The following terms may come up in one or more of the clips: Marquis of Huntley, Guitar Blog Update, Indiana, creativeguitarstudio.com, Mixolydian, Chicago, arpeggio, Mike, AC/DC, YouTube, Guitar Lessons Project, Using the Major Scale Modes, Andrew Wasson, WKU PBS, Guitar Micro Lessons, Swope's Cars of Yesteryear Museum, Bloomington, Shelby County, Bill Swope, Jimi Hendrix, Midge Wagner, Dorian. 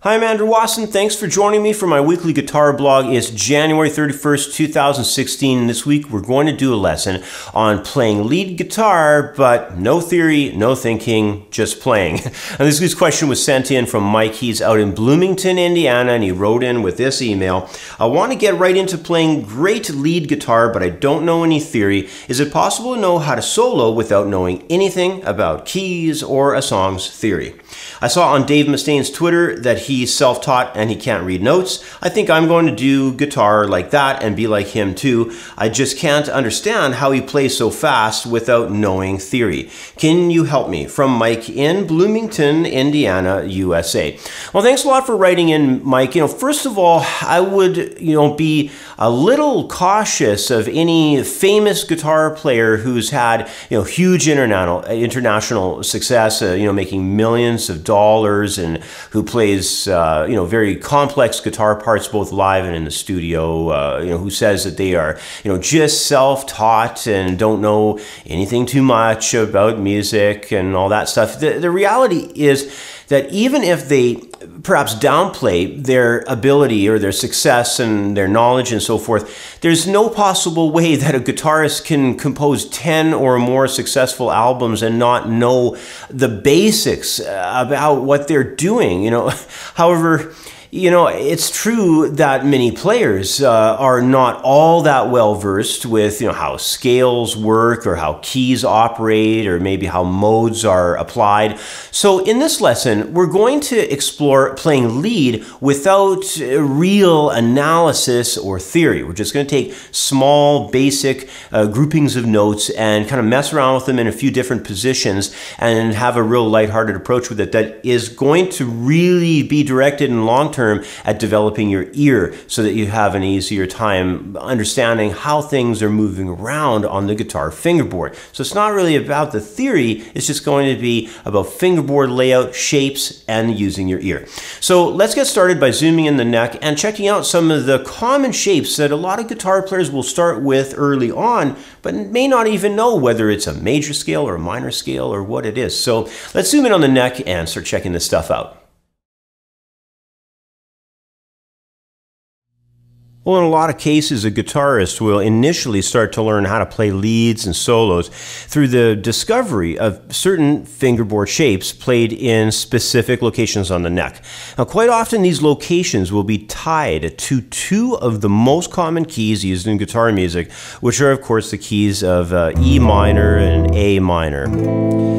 Hi, I'm Andrew Wasson. Thanks for joining me for my weekly guitar blog. It's January 31st, 2016, and this week we're going to do a lesson on playing lead guitar, but no theory, no thinking, just playing. And this question was sent in from Mike. He's out in Bloomington, Indiana, and he wrote in with this email. I want to get right into playing great lead guitar, but I don't know any theory. Is it possible to know how to solo without knowing anything about keys or a song's theory? I saw on Dave Mustaine's Twitter that he's self-taught and he can't read notes. I think I'm going to do guitar like that and be like him too. I just can't understand how he plays so fast without knowing theory. Can you help me? From Mike in Bloomington, Indiana, USA. Well, thanks a lot for writing in, Mike. You know, first of all, I would, be a little cautious of any famous guitar player who's had, huge international success, making millions of dollars and who plays, very complex guitar parts both live and in the studio, who says that they are, just self-taught and don't know anything too much about music and all that stuff. The reality is that even if they perhaps downplay their ability or their success and their knowledge and so forth, there's no possible way that a guitarist can compose 10 or more successful albums and not know the basics about what they're doing, However, it's true that many players are not all that well versed with, how scales work or how keys operate or maybe how modes are applied. So in this lesson, we're going to explore playing lead without real analysis or theory. We're just going to take small, basic groupings of notes and kind of mess around with them in a few different positions and have a real lighthearted approach with it that is going to really be directed in long-term at developing your ear so that you have an easier time understanding how things are moving around on the guitar fingerboard. So it's not really about the theory, it's just going to be about fingerboard layout, shapes, and using your ear. So let's get started by zooming in the neck and checking out some of the common shapes that a lot of guitar players will start with early on, but may not even know whether it's a major scale or a minor scale or what it is. So let's zoom in on the neck and start checking this stuff out. Well, in a lot of cases, a guitarist will initially start to learn how to play leads and solos through the discovery of certain fingerboard shapes played in specific locations on the neck. Now, quite often, these locations will be tied to two of the most common keys used in guitar music, which are, of course, the keys of E minor and A minor.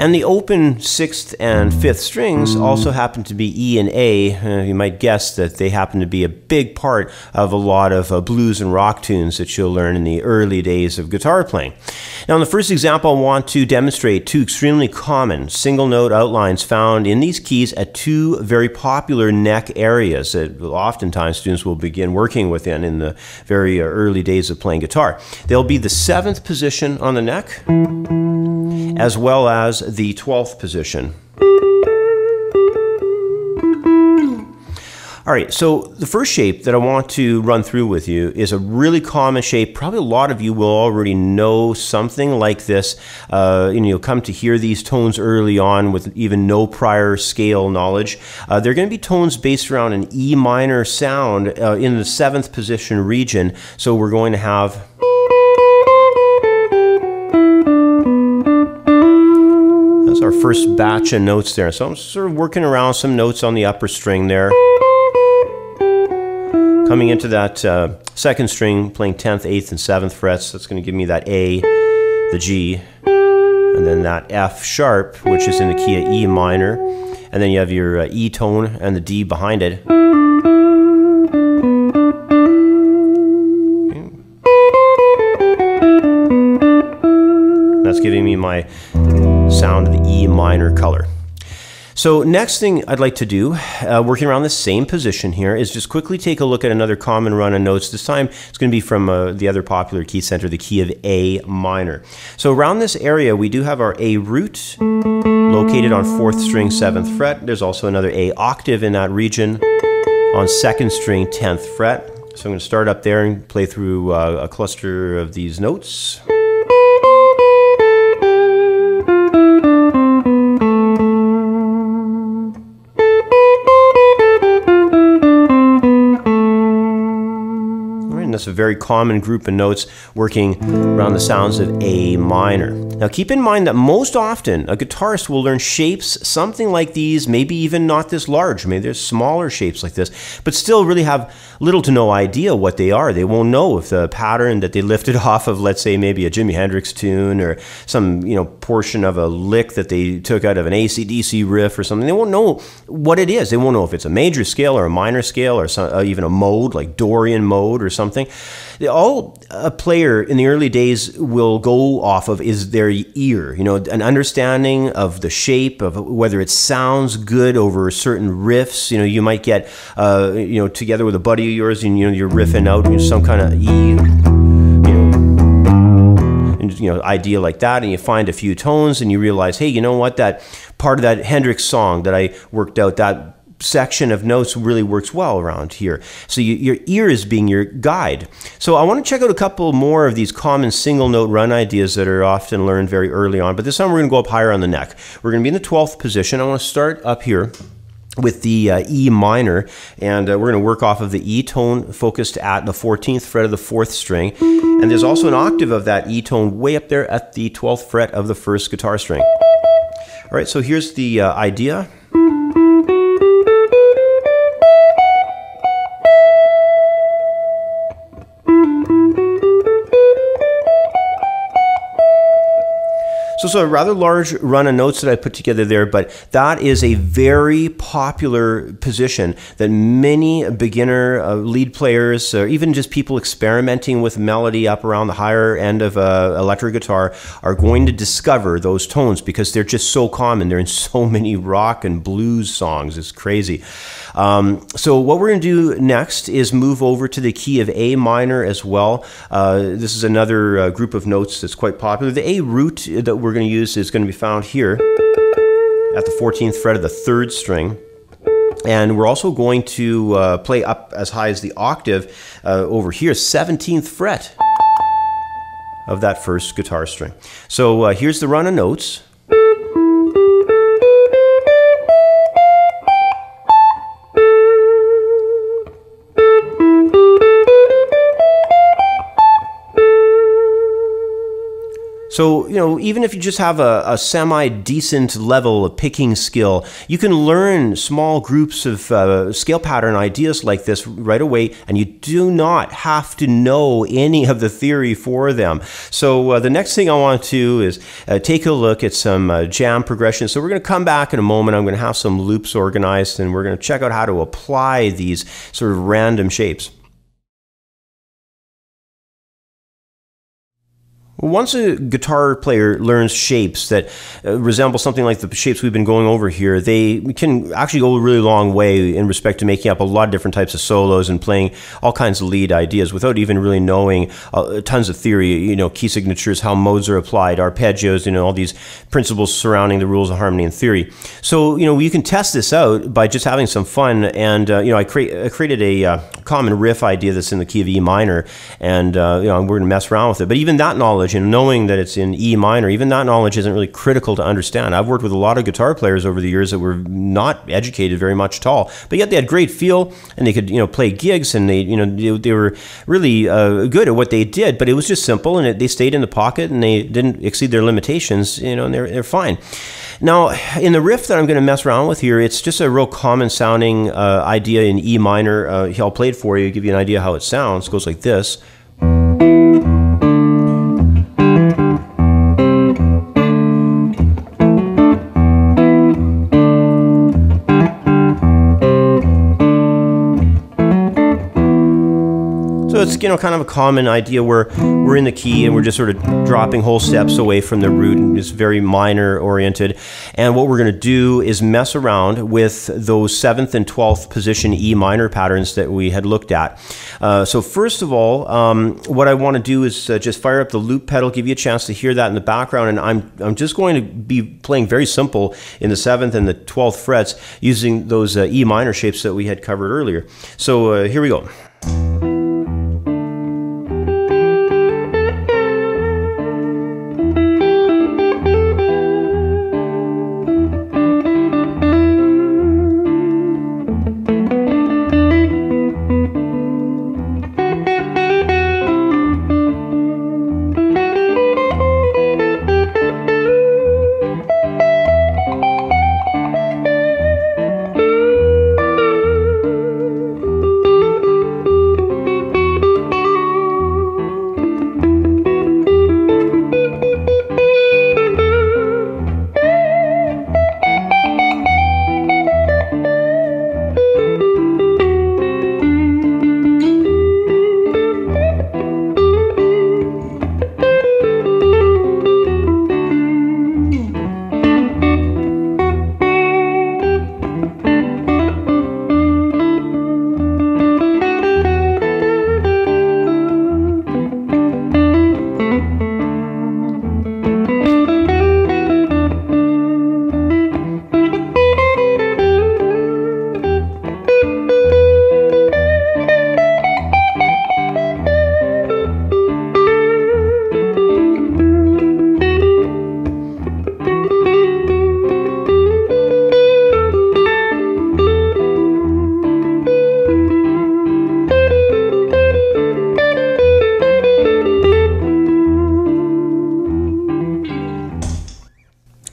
And the open sixth and fifth strings also happen to be E and A. You might guess that they happen to be a big part of a lot of blues and rock tunes that you'll learn in the early days of guitar playing. Now, in the first example, I want to demonstrate two extremely common single note outlines found in these keys at two very popular neck areas that oftentimes students will begin working within in the very early days of playing guitar. They'll be the seventh position on the neck, as well as the 12th position. All right, so the first shape that I want to run through with you is a really common shape. Probably a lot of you will already know something like this. You'll come to hear these tones early on with even no prior scale knowledge. They're going to be tones based around an E minor sound in the 7th position region. So we're going to have our first batch of notes there. So I'm sort of working around some notes on the upper string there. Coming into that second string, playing 10th, 8th, and 7th frets. That's going to give me that A, the G, and then that F sharp, which is in the key of E minor. And then you have your E tone and the D behind it. Okay. That's giving me my sound of the E minor color. So next thing I'd like to do, working around the same position here, is just quickly take a look at another common run of notes. This time it's going to be from the other popular key center, the key of A minor. So around this area we do have our A root located on 4th string 7th fret. There's also another A octave in that region on 2nd string 10th fret. So I'm going to start up there and play through a cluster of these notes. That's a very common group of notes working around the sounds of A minor. Now keep in mind that most often a guitarist will learn shapes something like these, maybe even not this large, maybe there's smaller shapes like this, but still really have little to no idea what they are. They won't know if the pattern that they lifted off of, let's say maybe a Jimi Hendrix tune or some, you know, portion of a lick that they took out of an AC/DC riff or something, they won't know what it is. They won't know if it's a major scale or a minor scale or some, even a mode like Dorian mode or something. All a player in the early days will go off of is their ear, you know, an understanding of the shape of whether it sounds good over certain riffs. You know, you might get, you know, together with a buddy of yours, and you know, you're riffing out, you know, some kind of E, you know, idea like that, and you find a few tones and you realize, hey, you know what, that part of that Hendrix song that I worked out, that section of notes really works well around here. So your ear is being your guide. So I want to check out a couple more of these common single note run ideas that are often learned very early on, but this time we're going to go up higher on the neck. We're going to be in the 12th position. I want to start up here with the E minor, and we're going to work off of the E tone focused at the 14th fret of the 4th string, and there's also an octave of that E tone way up there at the 12th fret of the 1st guitar string. All right, so here's the idea. So a rather large run of notes that I put together there, but that is a very popular position that many beginner lead players, or even just people experimenting with melody up around the higher end of electric guitar, are going to discover those tones because they're just so common. They're in so many rock and blues songs. It's crazy. So what we're going to do next is move over to the key of A minor as well. This is another group of notes that's quite popular. The A root that we're going to use is going to be found here at the 14th fret of the 3rd string. And we're also going to play up as high as the octave over here, 17th fret of that 1st guitar string. So here's the run of notes. So, you know, even if you just have a semi-decent level of picking skill, you can learn small groups of scale pattern ideas like this right away, and you do not have to know any of the theory for them. So the next thing I want to do is take a look at some jam progression. So we're going to come back in a moment. I'm going to have some loops organized, and we're going to check out how to apply these sort of random shapes. Once a guitar player learns shapes that resemble something like the shapes we've been going over here, they can actually go a really long way in respect to making up a lot of different types of solos and playing all kinds of lead ideas without even really knowing tons of theory, you know, key signatures, how modes are applied, arpeggios, you know, all these principles surrounding the rules of harmony and theory. So, you know, you can test this out by just having some fun. And, you know, I created a common riff idea that's in the key of E minor, and, you know, we're going to mess around with it. But even that knowledge, and knowing that it's in E minor, even that knowledge isn't really critical to understand. I've worked with a lot of guitar players over the years that were not educated very much at all, but yet they had great feel, and they could, you know, play gigs, and they, you know, they were really good at what they did. But it was just simple, and they stayed in the pocket, and they didn't exceed their limitations, you know, and they're fine. Now, in the riff that I'm going to mess around with here, it's just a real common sounding idea in E minor. I'll play it for you, give you an idea how it sounds. It goes like this. It's, you know, kind of a common idea where we're in the key and we're just sort of dropping whole steps away from the root, and it's very minor oriented. And what we're going to do is mess around with those 7th and 12th position E minor patterns that we had looked at. So first of all, what I want to do is just fire up the loop pedal, give you a chance to hear that in the background. And I'm just going to be playing very simple in the 7th and the 12th frets using those E minor shapes that we had covered earlier. So here we go.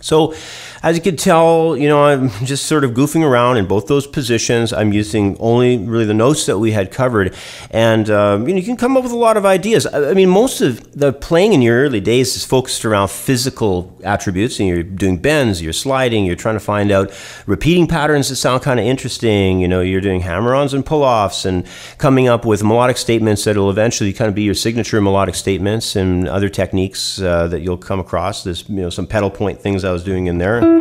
So as you can tell, you know, I'm just sort of goofing around in both those positions. I'm using only really the notes that we had covered. And you know, you can come up with a lot of ideas. I mean, most of the playing in your early days is focused around physical attributes, and you're doing bends, you're sliding, you're trying to find out repeating patterns that sound kind of interesting. You know, you're doing hammer-ons and pull-offs and coming up with melodic statements that will eventually kind of be your signature melodic statements, and other techniques that you'll come across. There's, you know, some pedal point things I was doing in there. So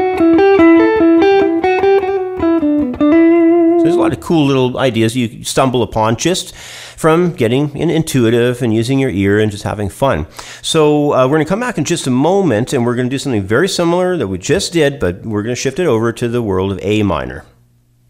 there's a lot of cool little ideas you stumble upon just from getting intuitive and using your ear and just having fun. So we're going to come back in just a moment, and we're going to do something very similar that we just did, but we're going to shift it over to the world of A minor.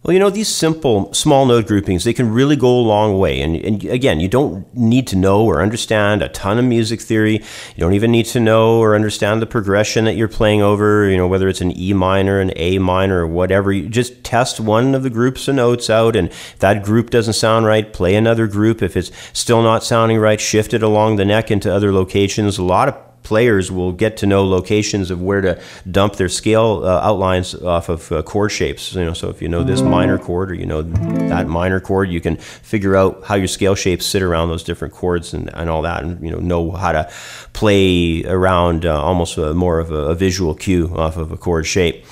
Well, you know, these simple small note groupings, they can really go a long way. And again, you don't need to know or understand a ton of music theory. You don't even need to know or understand the progression that you're playing over, you know, whether it's an E minor, an A minor, or whatever. You just test one of the groups of notes out, and if that group doesn't sound right, play another group. If it's still not sounding right, shift it along the neck into other locations. A lot of players will get to know locations of where to dump their scale outlines off of chord shapes. You know, so if you know this minor chord or you know that minor chord, you can figure out how your scale shapes sit around those different chords and all that, and you know how to play around almost more of a visual cue off of a chord shape.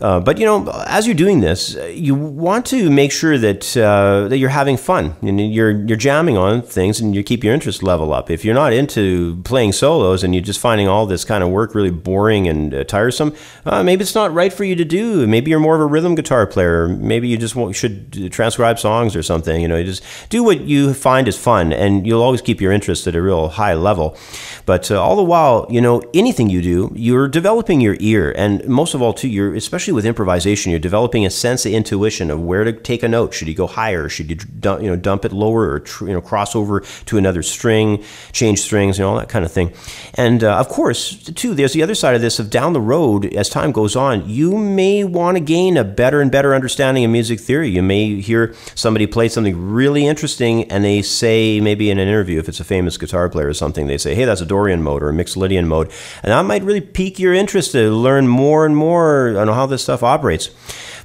But you know, as you're doing this, you want to make sure that that you're having fun and you're jamming on things, and you keep your interest level up. If you're not into playing solos and you're just finding all this kind of work really boring and tiresome, maybe it's not right for you to do. Maybe you're more of a rhythm guitar player. Maybe you just should transcribe songs or something. You know, you just do what you find is fun, and you'll always keep your interest at a real high level. But all the while, you know, anything you do, you're developing your ear, and most of all, too, you're especially with improvisation, you're developing a sense of intuition of where to take a note. Should you go higher? Should you dump it lower, or cross over to another string, change strings, and all that kind of thing. And of course, too, there's the other side of this. Of down the road, as time goes on, you may want to gain a better and better understanding of music theory. You may hear somebody play something really interesting, and they say, maybe in an interview, if it's a famous guitar player or something, they say, "Hey, that's a Dorian mode or a Mixolydian mode," and that might really pique your interest to learn more and more on how this stuff operates.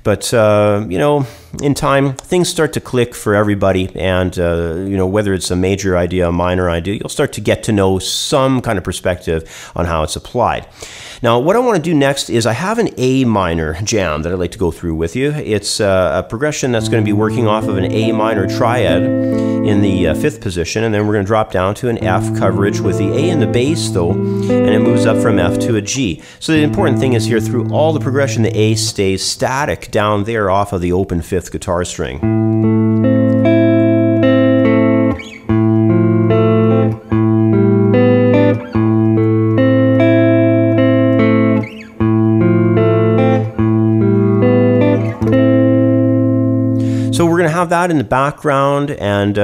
But you know, in time, things start to click for everybody, and you know, whether it's a major idea, a minor idea, you'll start to get to know some kind of perspective on how it's applied. Now, what I want to do next is I have an A minor jam that I'd like to go through with you. It's a progression that's going to be working off of an A minor triad in the fifth position, and then we're going to drop down to an F coverage with the A in the bass, though, and it moves up from F to a G. So the important thing is here, through all the progression, the A stays static down there off of the open fifth guitar string. So we're going to have that in the background, and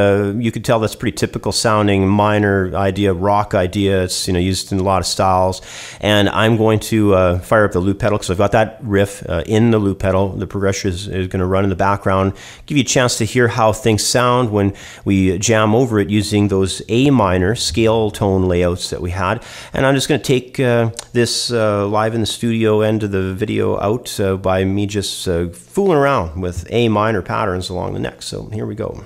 you can tell that's pretty typical sounding minor idea, rock idea. It's, you know, used in a lot of styles. And I'm going to fire up the loop pedal because I've got that riff in the loop pedal. The progression is going to run in the background, give you a chance to hear how things sound when we jam over it using those A minor scale tone layouts that we had. And I'm just going to take this live in the studio end of the video out by me just fooling around with A minor patterns along the neck. So here we go.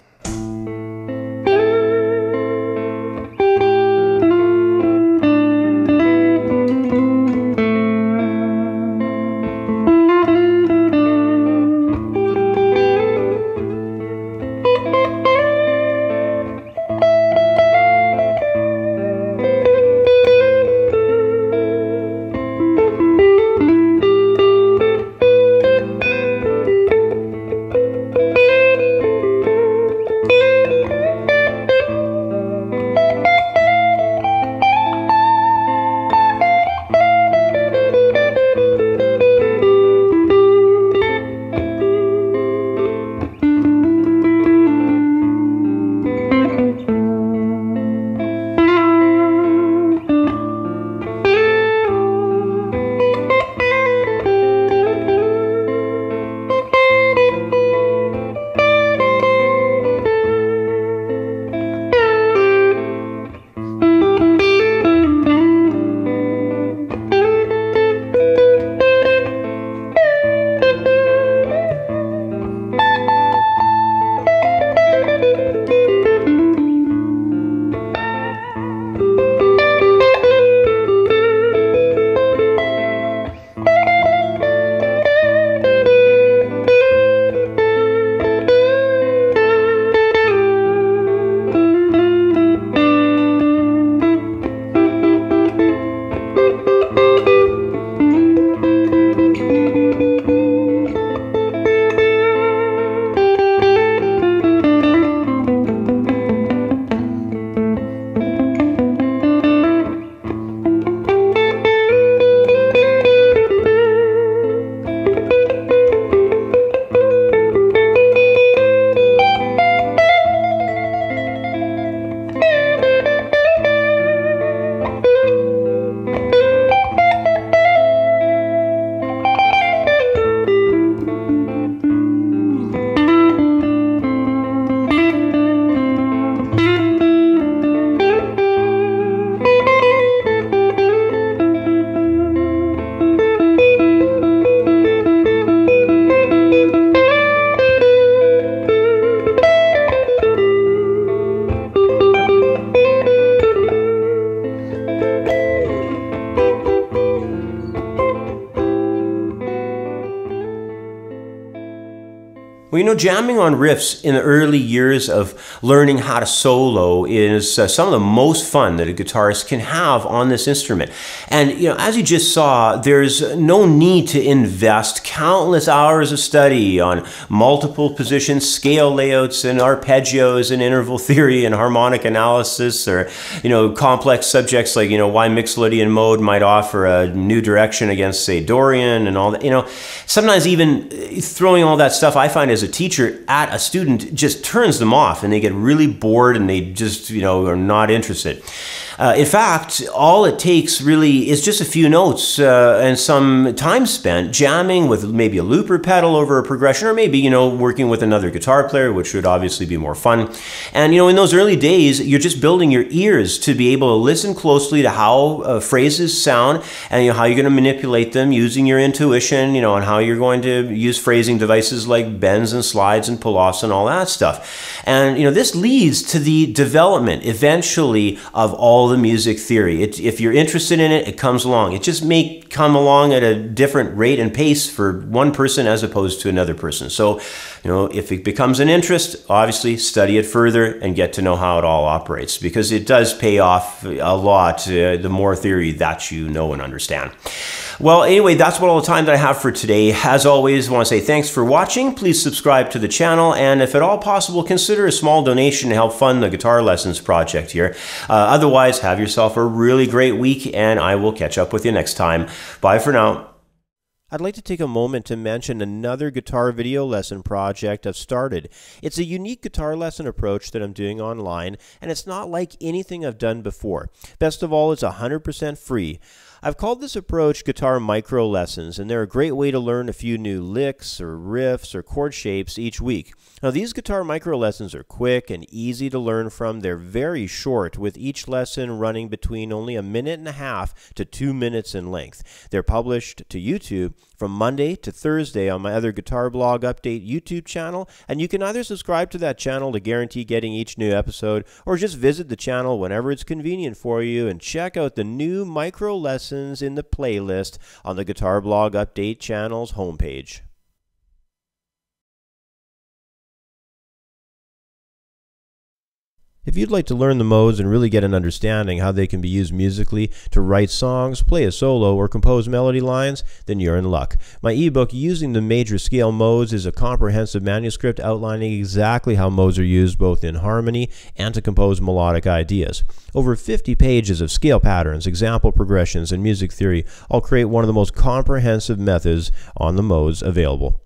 jamming on riffs in the early years of learning how to solo is some of the most fun that a guitarist can have on this instrument. And, as you just saw, there's no need to invest countless hours of study on multiple positions, scale layouts, and arpeggios, and interval theory, and harmonic analysis, or, complex subjects like, why Mixolydian mode might offer a new direction against, say, Dorian and all that. Sometimes even throwing all that stuff, I find as a teacher, at a student just turns them off and they get really bored and they just, are not interested. In fact, all it takes really is just a few notes and some time spent jamming with maybe a looper pedal over a progression, or maybe, working with another guitar player, which would obviously be more fun. And, in those early days, you're just building your ears to be able to listen closely to how phrases sound and how you're going to manipulate them using your intuition, and how you're going to use phrasing devices like bends and slides and pull-offs and all that stuff. And, this leads to the development eventually of all the music theory. If you're interested in it, it comes along. It just may come along at a different rate and pace for one person as opposed to another person. So, if it becomes an interest, obviously study it further and get to know how it all operates, because it does pay off a lot the more theory that you know and understand. Well, anyway, that's all the time that I have for today. As always, I want to say thanks for watching. Please subscribe to the channel, and if at all possible, consider a small donation to help fund the Guitar Lessons Project here. Otherwise, have yourself a really great week, and I will catch up with you next time. Bye for now. I'd like to take a moment to mention another guitar video lesson project I've started. It's a unique guitar lesson approach that I'm doing online, and it's not like anything I've done before. Best of all, it's 100% free. I've called this approach Guitar Micro Lessons, and they're a great way to learn a few new licks or riffs or chord shapes each week. Now, these Guitar Micro Lessons are quick and easy to learn from. They're very short, with each lesson running between only 1.5 minutes to 2 minutes in length. They're published to YouTube from Monday to Thursday on my other Guitar Blog Update YouTube channel, and you can either subscribe to that channel to guarantee getting each new episode, or just visit the channel whenever it's convenient for you and check out the new Micro Lessons in the playlist on the Guitar Blog Update channel's homepage. If you'd like to learn the modes and really get an understanding how they can be used musically to write songs, play a solo, or compose melody lines, then you're in luck. My ebook, Using the Major Scale Modes, is a comprehensive manuscript outlining exactly how modes are used both in harmony and to compose melodic ideas. Over 50 pages of scale patterns, example progressions, and music theory all create one of the most comprehensive methods on the modes available.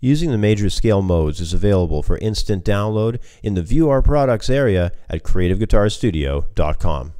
Using the Major Scale Modes is available for instant download in the View Our Products area at creativeguitarstudio.com.